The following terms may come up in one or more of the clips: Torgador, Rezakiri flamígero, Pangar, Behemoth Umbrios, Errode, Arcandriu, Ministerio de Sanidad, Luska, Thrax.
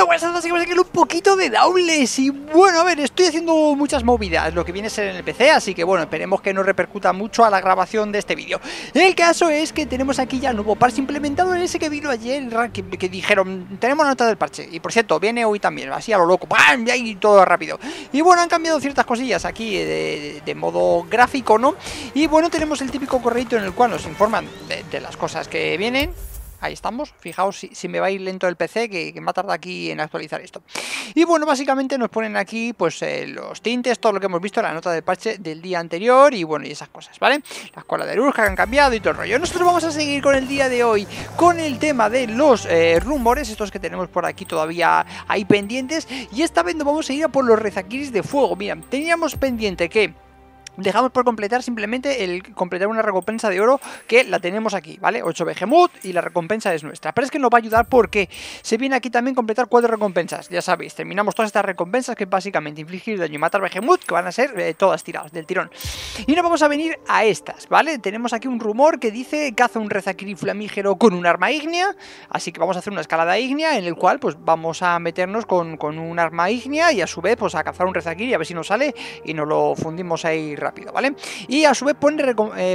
Muy buenas a todos, vamos a sacarle un poquito de downless. Y bueno, a ver, estoy haciendo muchas movidas, lo que viene a ser en el PC, así que bueno, esperemos que no repercuta mucho a la grabación de este vídeo. El caso es que tenemos aquí ya el nuevo parche implementado, en ese que vino ayer, que dijeron, tenemos la nota del parche. Y por cierto, viene hoy también, así a lo loco, ¡pam! Y ahí todo rápido. Y bueno, han cambiado ciertas cosillas aquí de modo gráfico, ¿no? Y bueno, tenemos el típico correito en el cual nos informan de las cosas que vienen. Ahí estamos, fijaos si me va a ir lento el PC, que me va a tardar aquí en actualizar esto. Y bueno, básicamente nos ponen aquí pues los tintes, todo lo que hemos visto, la nota del parche del día anterior y bueno, y esas cosas, ¿vale? La escuela de Luska que han cambiado y todo el rollo. Nosotros vamos a seguir con el día de hoy, con el tema de los rumores, estos que tenemos por aquí todavía ahí pendientes. Y esta vez nos vamos a ir a por los rezakiris de fuego. Mira, teníamos pendiente que... dejamos por completar simplemente el completar una recompensa de oro que la tenemos aquí, ¿vale? 8 Behemoth y la recompensa es nuestra. Pero es que nos va a ayudar porque se viene aquí también completar 4 recompensas. Ya sabéis, terminamos todas estas recompensas que es básicamente infligir daño y matar Behemoth, que van a ser todas tiradas del tirón. Y nos vamos a venir a estas, ¿vale? Tenemos aquí un rumor que dice caza un Rezakiri flamígero con un arma ígnea. Así que vamos a hacer una escalada ígnea en el cual pues vamos a meternos con un arma ígnea y a su vez pues a cazar un Rezakiri a ver si nos sale y nos lo fundimos ahí rápido, ¿vale? Y a su vez pone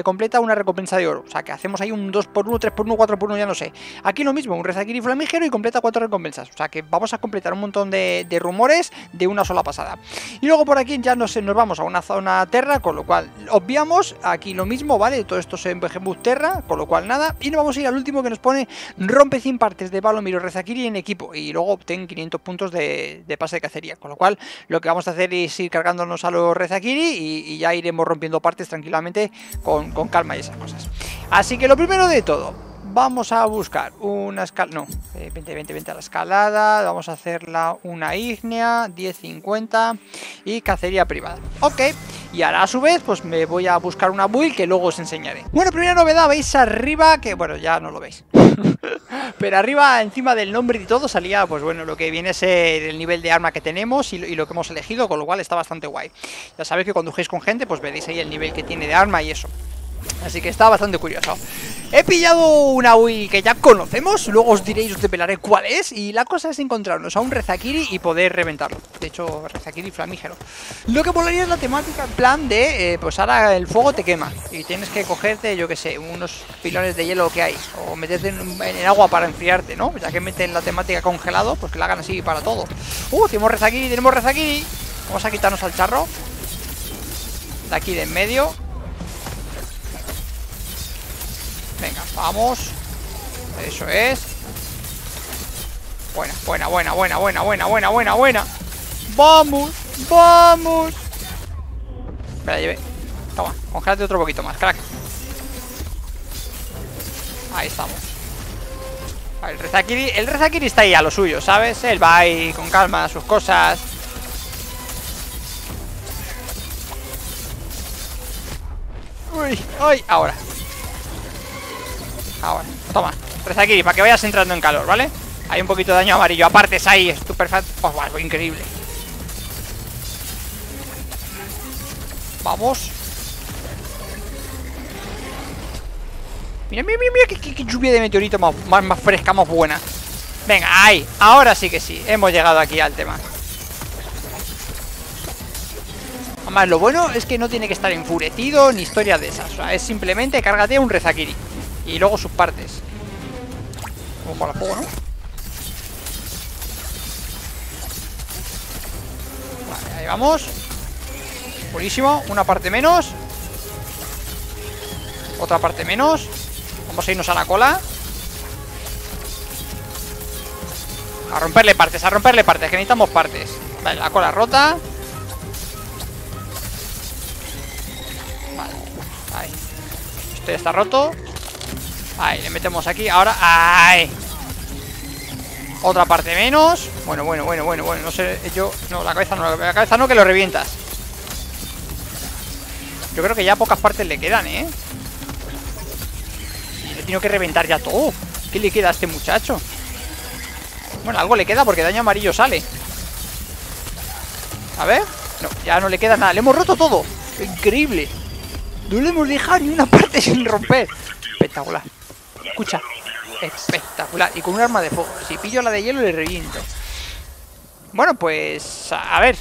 completa una recompensa de oro, o sea que hacemos ahí un 2x1, 3x1, 4x1, ya no sé. Aquí lo mismo, un Rezakiri flamígero y completa 4 recompensas, o sea que vamos a completar un montón de rumores de una sola pasada. Y luego por aquí ya nos vamos a una zona terra, con lo cual obviamos, aquí lo mismo, ¿vale? Todo esto es en Behemoth terra, con lo cual nada. Y nos vamos a ir al último que nos pone rompe 100 partes de Balomir o Rezakiri en equipo y luego obtén 500 puntos de pase de cacería, con lo cual lo que vamos a hacer es ir cargándonos a los Rezakiri y ya iremos rompiendo partes tranquilamente con calma y esas cosas. Así que lo primero de todo, vamos a buscar una escala... no, 20 a la escalada, vamos a hacerla una ígnea, 10-50 y cacería privada. Ok. Y ahora a su vez pues me voy a buscar una build que luego os enseñaré. Bueno, primera novedad, veis arriba que... bueno, ya no lo veis. Pero arriba, encima del nombre y todo, salía pues bueno, lo que viene a ser el nivel de arma que tenemos y lo que hemos elegido, con lo cual está bastante guay. Ya sabéis que cuando juguéis con gente pues veréis ahí el nivel que tiene de arma y eso. Así que está bastante curioso. He pillado una UI que ya conocemos, luego os diréis, os develaré cuál es. Y la cosa es encontrarnos a un Rezakiri y poder reventarlo. De hecho, Rezakiri flamígero. Lo que molaría es la temática en plan de pues ahora el fuego te quema y tienes que cogerte, yo que sé, unos pilones de hielo que hay, o meterte en el agua para enfriarte, ¿no? Ya que meten la temática congelado, pues que la hagan así para todo. Tenemos Rezakiri, tenemos Rezakiri. Vamos a quitarnos al charro de aquí de en medio. Venga, vamos. Eso es. Buena, buena, buena, buena, buena, buena, buena, buena, buena. Vamos, vamos. Me la llevé. Toma, congélate otro poquito más, crack. Ahí estamos. El Rezakiri está ahí a lo suyo, ¿sabes? Él va ahí con calma sus cosas. Uy, ay, ahora. Ahora, toma, Rezakiri, para que vayas entrando en calor, ¿vale? Hay un poquito de daño amarillo, aparte es ahí, estupefacto. Oh, wow, increíble. Vamos. Mira, mira, mira, mira qué lluvia de meteorito más fresca, más buena. Venga, ahí, ahora sí que sí, hemos llegado aquí al tema. Además, lo bueno es que no tiene que estar enfurecido ni historias de esas, o sea, es simplemente cárgate un Rezakiri y luego sus partes. Como para fuego, ¿no? Vale, ahí vamos. Buenísimo, una parte menos. Otra parte menos. Vamos a irnos a la cola. A romperle partes, que necesitamos partes. Vale, la cola rota. Vale, ahí. Esto ya está roto. Ahí, le metemos aquí, ahora... ¡ay! Otra parte menos. Bueno, no sé, yo... no, la cabeza no, que lo revientas. Yo creo que ya pocas partes le quedan, ¿eh? Le tengo que reventar ya todo. ¿Qué le queda a este muchacho? Bueno, algo le queda porque daño amarillo sale. A ver... no, ya no le queda nada. Le hemos roto todo. Increíble. No le hemos dejado ni una parte sin romper. Espectacular. Escucha, espectacular. Y con un arma de fuego. Si pillo la de hielo le reviento. Bueno, pues a ver,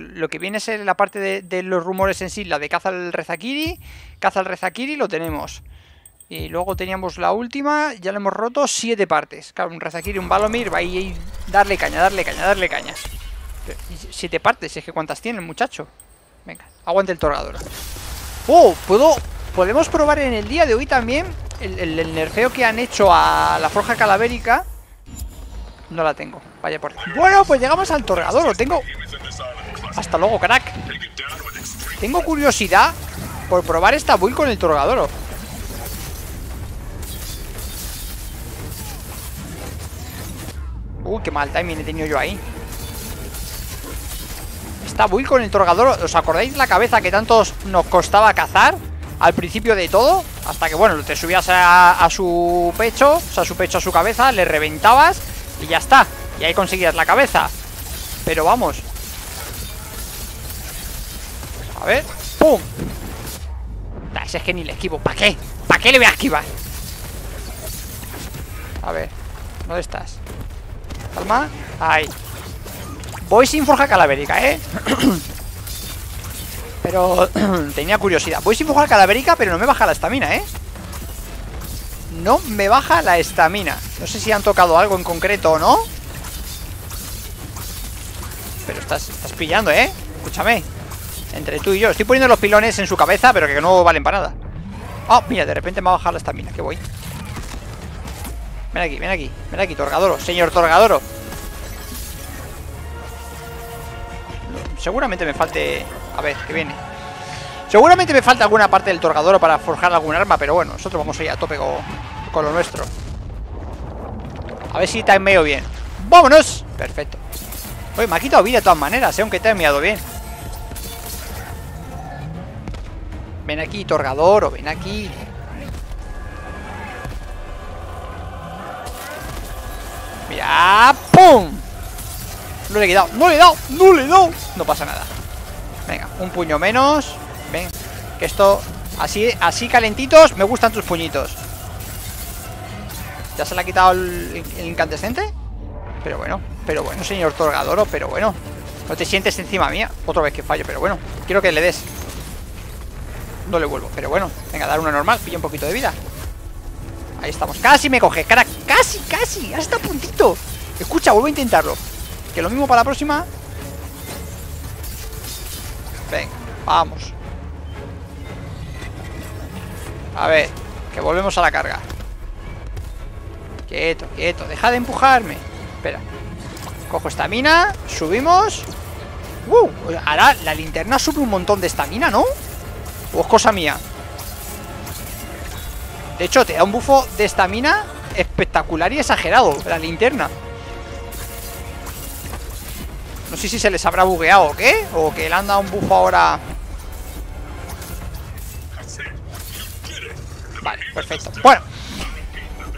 lo que viene a ser la parte de los rumores en sí, la de caza al Rezakiri lo tenemos. Y luego teníamos la última, ya la hemos roto 7 partes. Claro, un Rezakiri, un Valomir, va a ir darle caña. 7 partes, es que cuántas tiene el muchacho. Venga, aguante el Torgador. Oh, podemos probar en el día de hoy también el nerfeo que han hecho a la forja calavérica. No la tengo, vaya por... Bueno, pues llegamos al Torgador, lo tengo. Hasta luego, crack. Tengo curiosidad por probar esta build con el Torgador. Uy, qué mal timing he tenido yo ahí. Esta build con el Torgador, ¿os acordáis la cabeza que tanto nos costaba cazar? Al principio de todo, hasta que, bueno, te subías a su pecho, o sea, a su cabeza, le reventabas y ya está, y ahí conseguías la cabeza. Pero vamos, a ver, ¡pum! Nah, ese es que ni le esquivo, ¿para qué? ¿Para qué le voy a esquivar? A ver, ¿dónde estás? Calma, ahí. Voy sin forja calavérica, ¿eh? Pero tenía curiosidad. Voy sin forja calavérica, pero no me baja la estamina, ¿eh? No me baja la estamina. No sé si han tocado algo en concreto o no. Pero estás pillando, ¿eh? Escúchame. Entre tú y yo. Estoy poniendo los pilones en su cabeza, pero que no valen para nada. Oh, mira, de repente me ha bajado la estamina. Que voy. Ven aquí, ven aquí. Ven aquí, Torgadoro. Señor Torgadoro. Seguramente me falte... A ver, que viene. Seguramente me falta alguna parte del Torgador para forjar algún arma, pero bueno, nosotros vamos a ir a tope con lo nuestro. A ver si timeo bien. ¡Vámonos! Perfecto. Oye, me ha quitado vida de todas maneras, aunque te he meado bien. Ven aquí, Torgador, o ven aquí. Mira, ¡pum! No le he dado, no le he dado. No pasa nada. Venga, un puño menos. Ven, que esto... Así calentitos, me gustan tus puñitos. ¿Ya se le ha quitado el incandescente? Pero bueno, señor Torgadoro, pero bueno. No te sientes encima mía. Otra vez que fallo, pero bueno. Quiero que le des. No le vuelvo, pero bueno. Venga, dar una normal, pilla un poquito de vida. Ahí estamos. Casi me coges, cara. Casi. Hasta puntito. Escucha, vuelvo a intentarlo. Que lo mismo para la próxima. Venga, vamos. A ver, que volvemos a la carga. Quieto, deja de empujarme. Espera. Cojo estamina, subimos. Ahora la linterna sube un montón de estamina, ¿no? O es cosa mía. De hecho, te da un bufo de estamina espectacular y exagerado, la linterna. No sé si se les habrá bugueado o qué, o que le han dado un buff ahora. Vale, perfecto. Bueno,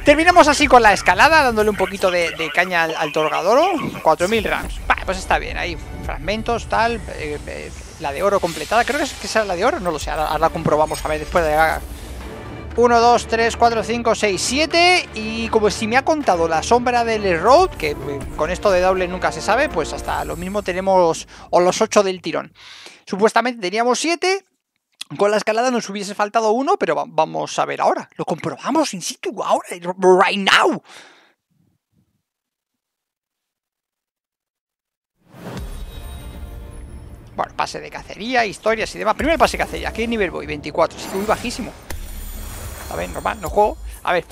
terminamos así con la escalada, dándole un poquito de caña al Torgadoro. 4000 rams. Vale, pues está bien, ahí fragmentos, tal. La de oro completada, creo que es la de oro, no lo sé, ahora la comprobamos, a ver, después de la... 1, 2, 3, 4, 5, 6, 7. Y como si me ha contado la sombra del Errode, que con esto de doble nunca se sabe, pues hasta lo mismo tenemos o los 8 del tirón. Supuestamente teníamos 7. Con la escalada nos hubiese faltado 1, pero vamos a ver ahora. Lo comprobamos in situ, ahora, right now. Bueno, pase de cacería, historias y demás. Primer pase de cacería, ¿qué nivel voy? 24, así que muy bajísimo. A ver, normal, no juego. A ver.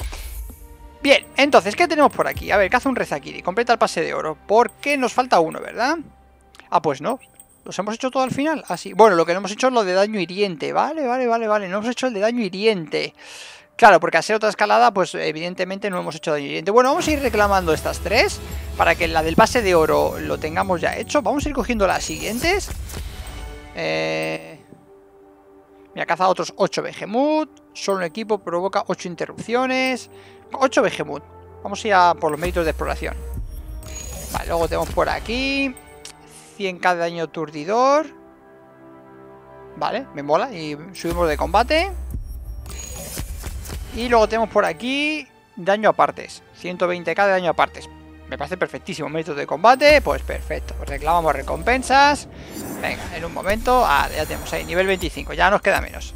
Bien, entonces, ¿qué tenemos por aquí? A ver, caza un Rezakiri, completa el pase de oro. Porque nos falta uno, ¿verdad? Ah, pues no. ¿Los hemos hecho todo al final? Así. Bueno, lo que no hemos hecho es lo de daño hiriente. Vale. No hemos hecho el de daño hiriente. Claro, porque al ser otra escalada, pues evidentemente no hemos hecho daño hiriente. Bueno, vamos a ir reclamando estas tres. Para que la del pase de oro lo tengamos ya hecho. Vamos a ir cogiendo las siguientes. Mira, caza otros 8 Behemoth. Solo un equipo provoca 8 interrupciones. 8 Behemoth. Vamos a ir a por los méritos de exploración. Vale, luego tenemos por aquí 100k de daño aturdidor. Vale, me mola. Y subimos de combate. Y luego tenemos por aquí daño a partes. 120k de daño a partes. Me parece perfectísimo. Méritos de combate, pues perfecto. Pues reclamamos recompensas. Venga, en un momento. Ah, ya tenemos ahí, nivel 25, ya nos queda menos.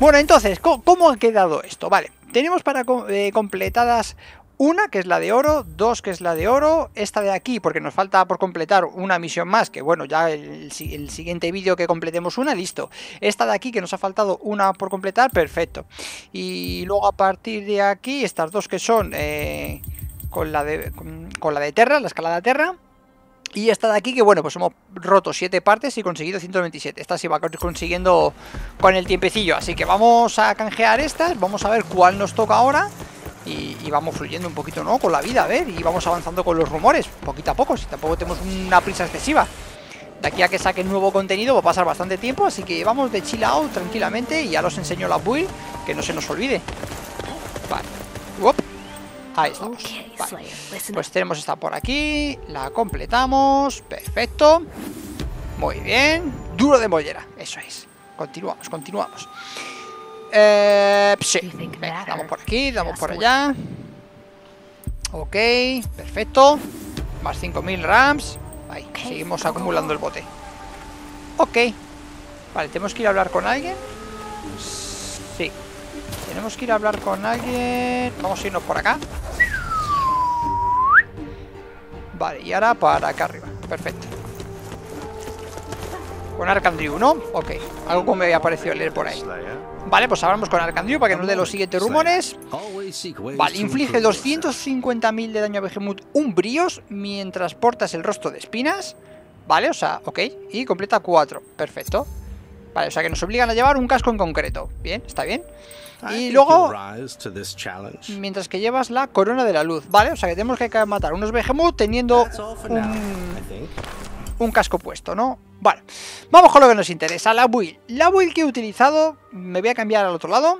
Bueno, entonces, ¿cómo ha quedado esto? Vale, tenemos para completadas una, que es la de oro, dos, que es la de oro, esta de aquí, porque nos falta por completar una misión más, que bueno, ya el siguiente vídeo que completemos una, listo. Esta de aquí, que nos ha faltado una por completar, perfecto. Y luego a partir de aquí, estas dos que son... Con la de Terra, la escalada Terra. Y esta de aquí, que bueno, pues hemos roto 7 partes y conseguido 127. Esta se va consiguiendo con el tiempecillo. Así que vamos a canjear estas. Vamos a ver cuál nos toca ahora. Y vamos fluyendo un poquito, ¿no? Con la vida, a ver. Y vamos avanzando con los rumores, poquito a poco. Si tampoco tenemos una prisa excesiva. De aquí a que saquen nuevo contenido va a pasar bastante tiempo. Así que vamos de chill out tranquilamente. Y ya los enseño la build, que no se nos olvide. Vale. Uop. Ahí estamos, vale. Pues tenemos esta por aquí, la completamos, perfecto, muy bien, duro de mollera, eso es, continuamos, continuamos, sí, venga, damos por aquí, damos por allá, ok, perfecto, más 5000 rams, ahí, seguimos acumulando el bote, ok, vale, tenemos que ir a hablar con alguien, sí. Tenemos que ir a hablar con alguien. Vamos a irnos por acá. Vale, y ahora para acá arriba. Perfecto. Con Arcandriu, ¿no? Ok, algo me había parecido leer por ahí. Vale, pues hablamos con Arcandriu para que nos dé los siguientes rumores. Vale, inflige 250.000 de daño a Behemoth Umbrios mientras portas el rostro de espinas. Vale, o sea, ok. Y completa 4, perfecto. Vale, o sea que nos obligan a llevar un casco en concreto. Bien, está bien. Y luego, mientras que llevas la corona de la luz, ¿vale? O sea que tenemos que matar unos Behemoth teniendo un casco puesto, ¿no? Vale, vamos con lo que nos interesa, la build. La build que he utilizado, me voy a cambiar al otro lado.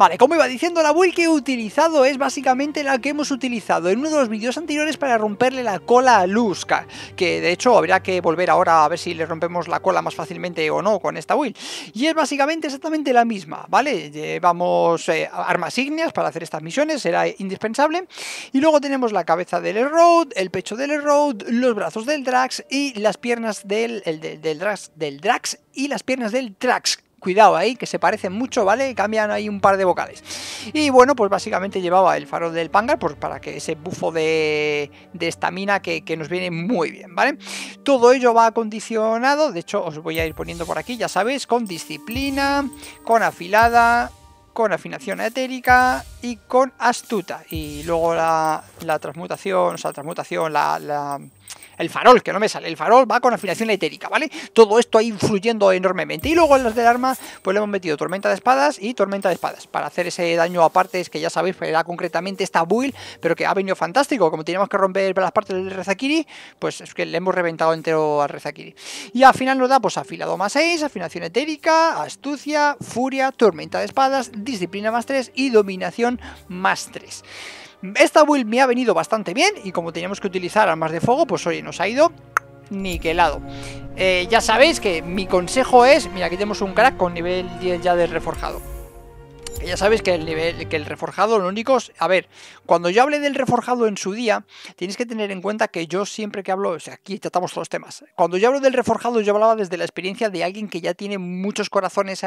Vale, como iba diciendo, la build que he utilizado es básicamente la que hemos utilizado en uno de los vídeos anteriores para romperle la cola a Luska, que de hecho habría que volver ahora a ver si le rompemos la cola más fácilmente o no con esta build. Y es básicamente exactamente la misma, ¿vale? Llevamos armas ígneas para hacer estas misiones, será indispensable. Y luego tenemos la cabeza del Errode, el pecho del Errode, los brazos del Thrax y las piernas del Thrax y las piernas del Thrax. Cuidado ahí, que se parecen mucho, ¿vale? Cambian ahí un par de vocales. Y bueno, pues básicamente llevaba el farol del Pangar, pues para que ese bufo de estamina que nos viene muy bien, ¿vale? Todo ello va acondicionado, de hecho os voy a ir poniendo por aquí, ya sabéis, con disciplina, con afilada, con afinación etérica y con astuta. Y luego la transmutación, o sea, el farol, que no me sale, el farol va con afinación etérica, ¿vale? Todo esto ahí influyendo enormemente. Y luego en las del arma, pues le hemos metido tormenta de espadas y tormenta de espadas para hacer ese daño a partes que ya sabéis que era concretamente esta build, pero que ha venido fantástico. Como teníamos que romper las partes del Rezakiri, pues es que le hemos reventado entero al Rezakiri. Y al final nos da, pues afilado más 6, afinación etérica, astucia, furia, tormenta de espadas, disciplina más 3 y dominación más 3. Esta build me ha venido bastante bien y como teníamos que utilizar armas de fuego, pues oye, nos ha ido niquelado. Ya sabéis que mi consejo es, mira, aquí tenemos un crack con nivel 10 ya de reforjado. Ya sabéis que el reforjado, lo único es... A ver, cuando yo hablé del reforjado en su día, tenéis que tener en cuenta que yo siempre que hablo... O sea, aquí tratamos todos los temas. Cuando yo hablo del reforjado, yo hablaba desde la experiencia de alguien que ya tiene muchos corazones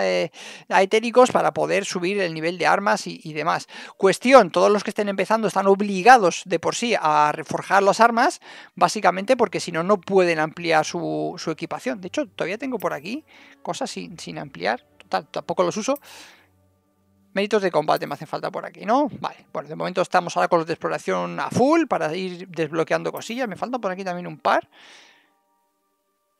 aetéricos para poder subir el nivel de armas y demás. Cuestión, todos los que estén empezando están obligados de por sí a reforjar las armas, básicamente porque si no, no pueden ampliar su equipación. De hecho, todavía tengo por aquí cosas sin ampliar. Total, tampoco los uso. Méritos de combate me hacen falta por aquí, ¿no? Vale, bueno, de momento estamos ahora con los de exploración a full para ir desbloqueando cosillas. Me falta por aquí también un par.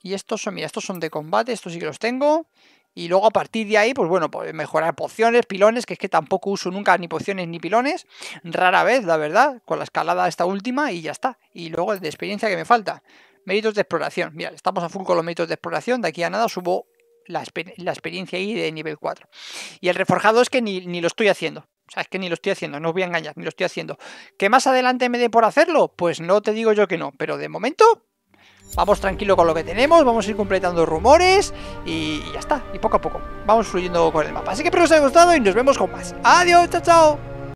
Y estos son, mira, estos son de combate, estos sí que los tengo. Y luego a partir de ahí, pues bueno, pues mejorar pociones, pilones, que es que tampoco uso nunca ni pociones ni pilones. Rara vez, la verdad, con la escalada esta última y ya está. Y luego de experiencia que me falta. Méritos de exploración. Mira, estamos a full con los méritos de exploración. De aquí a nada subo... La experiencia ahí de nivel 4. Y el reforjado es que ni lo estoy haciendo. O sea, es que ni lo estoy haciendo, no os voy a engañar, ni lo estoy haciendo. ¿Que más adelante me dé por hacerlo? Pues no te digo yo que no, pero de momento vamos tranquilo con lo que tenemos. Vamos a ir completando rumores y ya está, y poco a poco vamos fluyendo con el mapa. Así que espero que os haya gustado y nos vemos con más. Adiós, chao, chao.